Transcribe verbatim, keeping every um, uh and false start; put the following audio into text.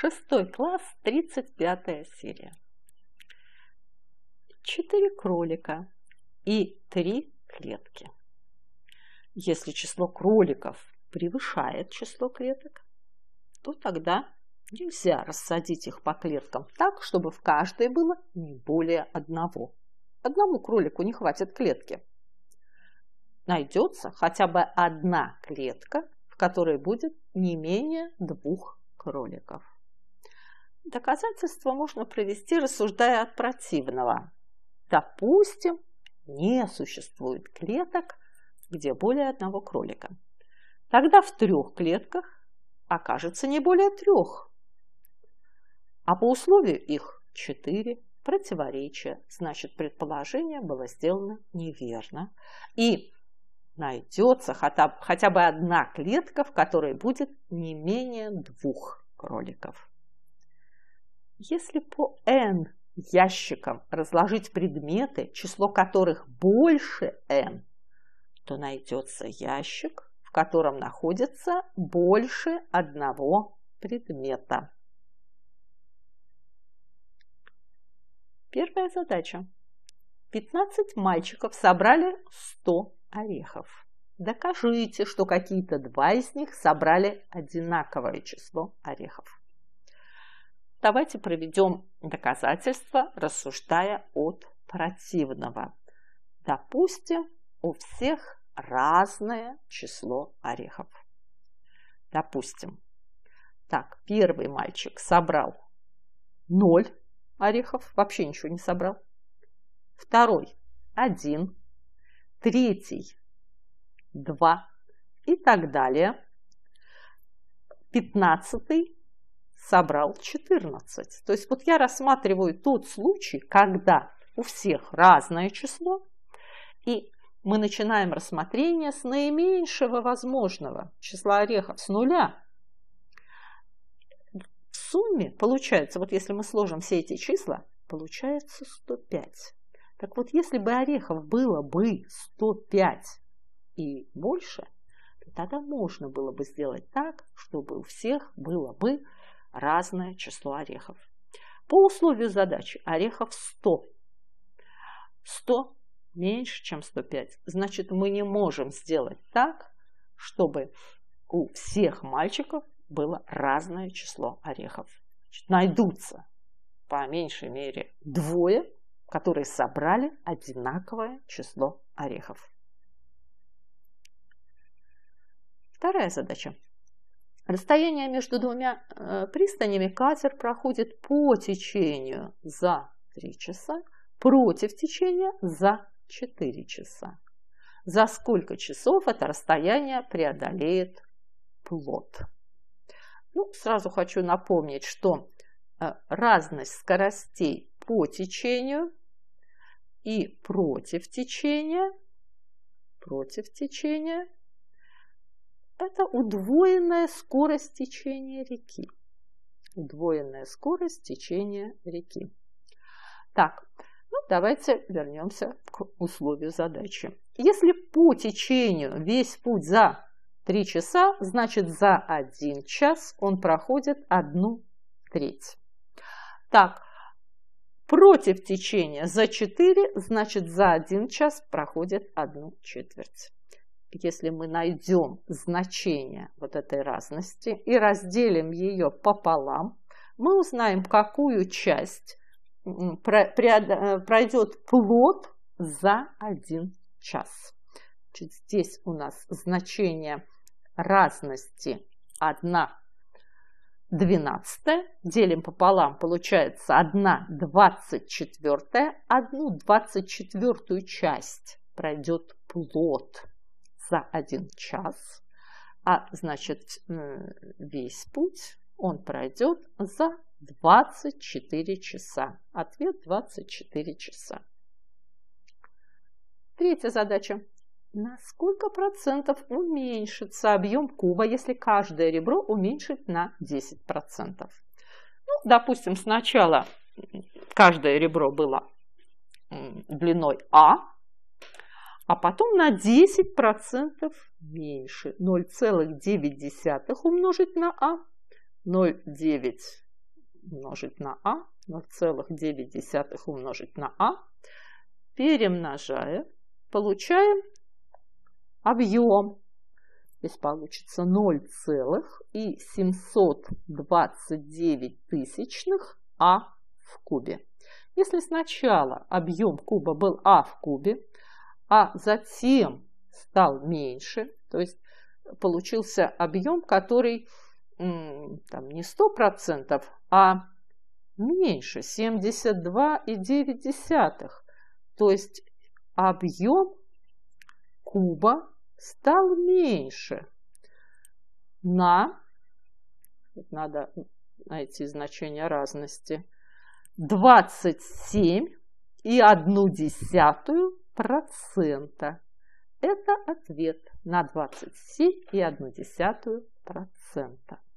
Шестой класс, тридцать пятая серия. Четыре кролика и три клетки. Если число кроликов превышает число клеток, то тогда нельзя рассадить их по клеткам так, чтобы в каждой было не более одного. Одному кролику не хватит клетки. Найдется хотя бы одна клетка, в которой будет не менее двух кроликов. Доказательства можно привести, рассуждая от противного. Допустим, не существует клеток, где более одного кролика. Тогда в трех клетках окажется не более трех. А по условию их четыре противоречия. Значит, предположение было сделано неверно. И найдется хотя, хотя бы одна клетка, в которой будет не менее двух кроликов. Если по n ящикам разложить предметы, число которых больше n, то найдется ящик, в котором находится больше одного предмета. Первая задача. пятнадцать мальчиков собрали сто орехов. Докажите, что какие-то два из них собрали одинаковое число орехов. Давайте проведем доказательства, рассуждая от противного. Допустим, у всех разное число орехов. Допустим. Так, первый мальчик собрал ноль орехов, вообще ничего не собрал. Второй – один. Третий – два. И так далее. Пятнадцатый собрал четырнадцать. То есть вот я рассматриваю тот случай, когда у всех разное число, и мы начинаем рассмотрение с наименьшего возможного числа орехов, с нуля. В сумме получается, вот если мы сложим все эти числа, получается сто пять. Так вот, если бы орехов было бы сто пять и больше, то тогда можно было бы сделать так, чтобы у всех было бы разное число орехов. По условию задачи орехов сто. сто меньше, чем сто пять. Значит, мы не можем сделать так, чтобы у всех мальчиков было разное число орехов. Значит, найдутся по меньшей мере двое, которые собрали одинаковое число орехов. Вторая задача. Расстояние между двумя пристанями катер проходит по течению за три часа, против течения за четыре часа. За сколько часов это расстояние преодолеет плот? Ну, сразу хочу напомнить, что разность скоростей по течению и против течения, против течения, это удвоенная скорость течения реки. Удвоенная скорость течения реки. Так, ну давайте вернемся к условию задачи. Если по течению весь путь за три часа, значит за один час он проходит одну треть. Так, против течения за четыре, значит за один час проходит одну четверть. Если мы найдем значение вот этой разности и разделим ее пополам, мы узнаем, какую часть пройдет плот за один час. Здесь у нас значение разности одна двенадцатая, делим пополам, получается одна двадцать четвёртая, одну двадцать четвёртую часть пройдет плот за один час, а значит весь путь он пройдет за двадцать четыре часа. Ответ двадцать четыре часа. Третья задача. На сколько процентов уменьшится объем куба, если каждое ребро уменьшить на десять процентов? Ну, допустим, сначала каждое ребро было длиной А, а потом на десять процентов меньше. ноль целых девять десятых умножить на А. ноль целых девять умножить на а, ноль целых девять десятых умножить на а, перемножая, получаем объем. Здесь получится ноль целых семьсот двадцать девять тысячных а в кубе. Если сначала объем куба был а в кубе, а затем стал меньше, то есть получился объем, который там, не сто процентов, а меньше семьдесят два целых девять десятых. То есть объем куба стал меньше на, надо найти значение разности, двадцать семь целых одну десятую процента. Это ответ на двадцать семь целых одну десятую процента.